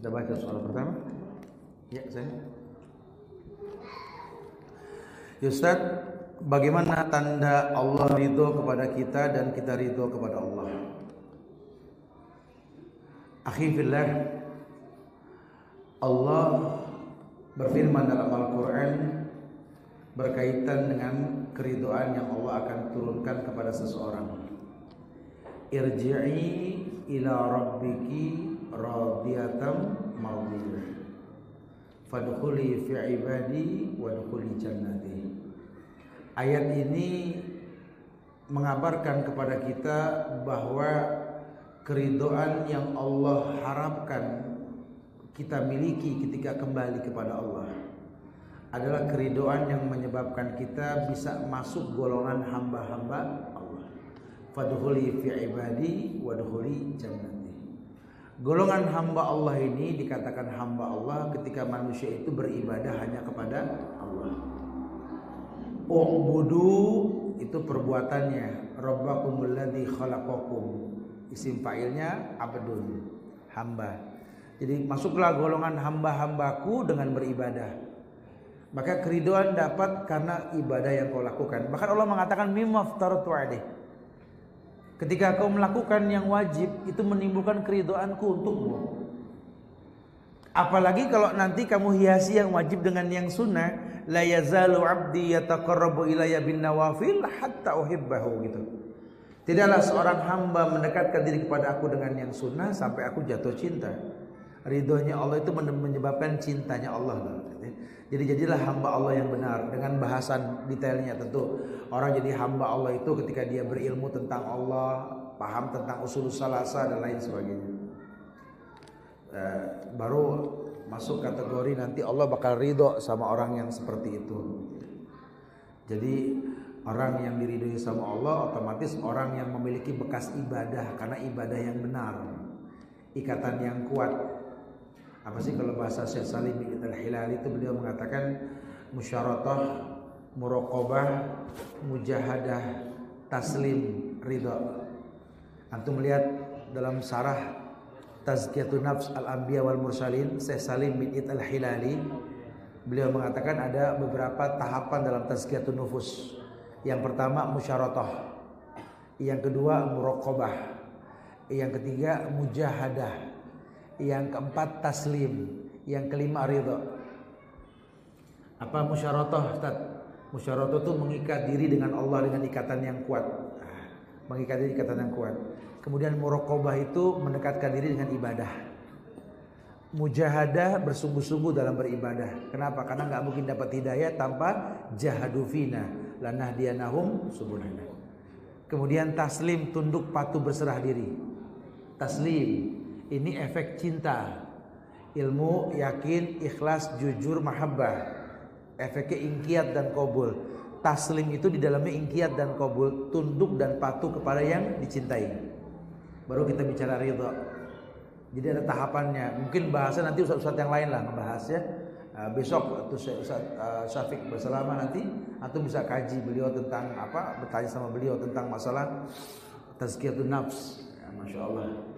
Kita baca soal pertama. Ya, saya. Ya Ustaz, bagaimana tanda Allah ridho kepada kita dan kita ridho kepada Allah? Akhi fillah, Allah berfirman dalam Al Quran berkaitan dengan keridhaan yang Allah akan turunkan kepada seseorang. Irji'i ila rabbiki radiyatan mardiyah fadkhuli fi ibadi wadkhuli jannati. Ayat ini mengabarkan kepada kita bahwa keridhaan yang Allah harapkan kita miliki ketika kembali kepada Allah adalah keridhaan yang menyebabkan kita bisa masuk golongan hamba-hamba Allah. Fadkhuli fi ibadi wadkhuli jannati. Golongan hamba Allah ini dikatakan hamba Allah ketika manusia itu beribadah hanya kepada Allah. U'budu itu perbuatannya, Rabbakumul ladzi khalaqakum, isim fa'ilnya abdun, hamba. Jadi masuklah golongan hamba-hambaku dengan beribadah. Maka keridhaan dapat karena ibadah yang kau lakukan. Bahkan Allah mengatakan mimma aftartu alaih, ketika kau melakukan yang wajib itu menimbulkan keridhaanku untukmu. Apalagi kalau nanti kamu hiasi yang wajib dengan yang sunnah, la yazalu 'abdi yataqarrabu ilayya bin nawafil hatta uhibbahu, gitu. Tidaklah seorang hamba mendekatkan diri kepada aku dengan yang sunnah sampai aku jatuh cinta. Ridhonya Allah itu menyebabkan cintanya Allah. Jadi jadilah hamba Allah yang benar, dengan bahasan detailnya tentu. Orang jadi hamba Allah itu ketika dia berilmu tentang Allah, paham tentang usul salasa dan lain sebagainya. Baru masuk kategori nanti Allah bakal ridho sama orang yang seperti itu. Jadi orang yang diridhoi sama Allah otomatis orang yang memiliki bekas ibadah, karena ibadah yang benar, ikatan yang kuat. Apa sih kalau bahasa Syekh Salim bin Al-Hilali itu, beliau mengatakan musyaratah, muraqabah, mujahadah, taslim, ridho. Antum melihat dalam Sarah Tazkiyatun nafs al-ambiyah wal-mursalin, Syekh Salim bin Al-Hilali, beliau mengatakan ada beberapa tahapan dalam tazkiyatun nufus. Yang pertama musyaratah, yang kedua muraqabah, yang ketiga mujahadah, yang keempat taslim, yang kelima ridha. Apa musyaratah, Ustaz? Musyaratah itu mengikat diri dengan Allah dengan ikatan yang kuat, mengikat diri ikatan yang kuat. Kemudian muraqabah itu mendekatkan diri dengan ibadah. Mujahadah, bersungguh-sungguh dalam beribadah. Kenapa? Karena nggak mungkin dapat hidayah tanpa jahadufina lanahdiyanahum subulana. Kemudian taslim, tunduk patuh berserah diri. Taslim ini efek cinta, ilmu, yakin, ikhlas, jujur, mahabbah. Efeknya ingkiyat dan qabul. Taslim itu di dalamnya ingkiyat dan qabul, tunduk dan patuh kepada yang dicintai. Baru kita bicara ridha. Jadi ada tahapannya. Mungkin bahasa nanti ustaz-ustaz yang lain lah ngebahasnya. Besok atau Ustaz Syafiq bersama nanti, atau bisa kaji beliau tentang apa, bertanya sama beliau tentang masalah tazkiyatun nafs. Ya, Masya Allah.